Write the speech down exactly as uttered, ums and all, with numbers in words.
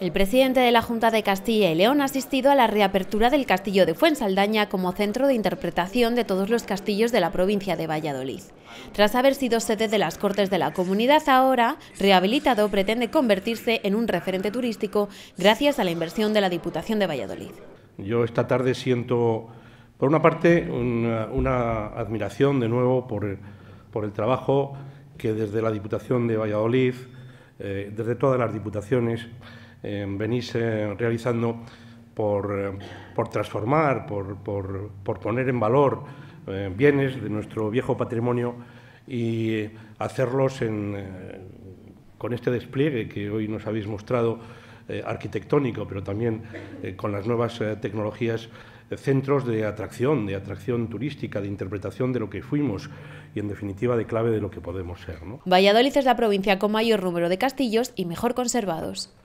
El presidente de la Junta de Castilla y León ha asistido a la reapertura del castillo de Fuensaldaña como centro de interpretación de todos los castillos de la provincia de Valladolid. Tras haber sido sede de las Cortes de la Comunidad, ahora rehabilitado, pretende convertirse en un referente turístico gracias a la inversión de la Diputación de Valladolid. Yo esta tarde siento, por una parte, una, una admiración de nuevo por, por el trabajo que desde la Diputación de Valladolid, eh, desde todas las diputaciones, Eh, venís eh, realizando por, eh, por transformar, por, por, por poner en valor eh, bienes de nuestro viejo patrimonio y hacerlos en, eh, con este despliegue que hoy nos habéis mostrado, eh, arquitectónico, pero también eh, con las nuevas eh, tecnologías, eh, centros de atracción, de atracción turística, de interpretación de lo que fuimos y, en definitiva, de clave de lo que podemos ser, ¿no? Valladolid es la provincia con mayor número de castillos y mejor conservados.